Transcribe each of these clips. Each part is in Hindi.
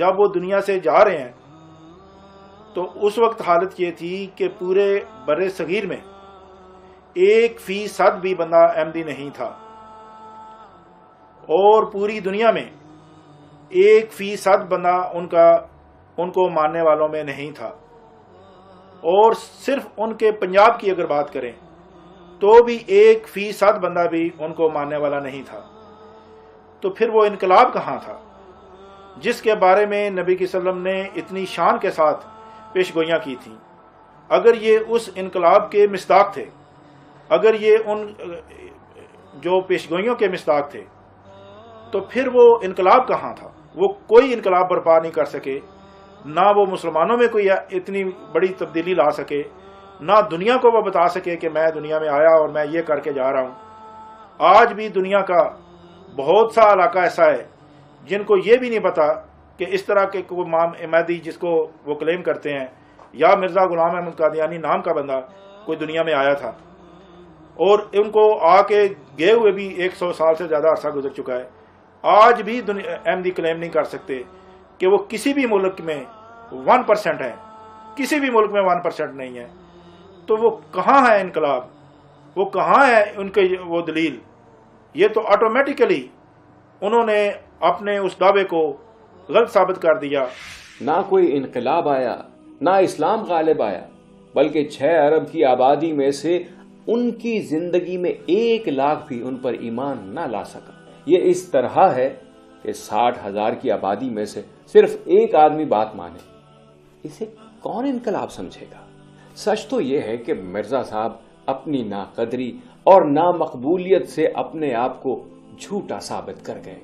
जब वो दुनिया से जा रहे हैं तो उस वक्त हालत ये थी कि पूरे बरे सगीर में 1% भी बंदा अहमदी नहीं था और पूरी दुनिया में 1% बंदा उनको मानने वालों में नहीं था। और सिर्फ उनके पंजाब की अगर बात करें तो भी 1% बंदा भी उनको मानने वाला नहीं था। तो फिर वो इनकलाब कहाँ था जिसके बारे में नबी की सल्लम ने इतनी शान के साथ पेशगोइयाँ की थी? अगर ये उस इनकलाब के मिस्दाक थे, अगर ये उन जो पेशगोइयों के मिस्दाक थे, तो फिर वो इनकलाब कहाँ था? वो कोई इनकलाब बर्पा नहीं कर सके, ना वो मुसलमानों में कोई इतनी बड़ी तब्दीली ला सके, ना दुनिया को वो बता सके कि मैं दुनिया में आया और मैं ये करके जा रहा हूँ। आज भी दुनिया का बहुत सा इलाका ऐसा है जिनको ये भी नहीं पता कि इस तरह के कोई इमाम अहमदी जिसको वो क्लेम करते हैं या मिर्ज़ा गुलाम अहमद कादियानी नाम का बंदा कोई दुनिया में आया था, और उनको आके गए हुए भी 100 साल से ज़्यादा अरसा गुजर चुका है। आज भी अहमदी क्लेम नहीं कर सकते कि वो किसी भी मुल्क में 1% है, किसी भी मुल्क में 1% नहीं है। तो वो कहाँ है इनकलाब, वो कहाँ है उनके वो दलील? ये तो ऑटोमेटिकली उन्होंने अपने उस दावे को गलत साबित कर दिया। ना कोई इनकलाब आया, ना इस्लाम गालिब आया, बल्कि 6 अरब की आबादी में से उनकी जिंदगी में 1 लाख भी उन पर ईमान ना ला सका। ये इस तरह है कि 60,000 की आबादी में से सिर्फ 1 आदमी बात माने, इसे कौन इनकलाब समझेगा? सच तो ये है कि मिर्जा साहब अपनी नाकदरी और नामकबूलियत से अपने आप को झूठा साबित कर गए।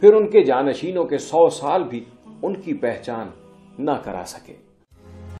फिर उनके जानशीनों के 100 साल भी उनकी पहचान ना करा सके।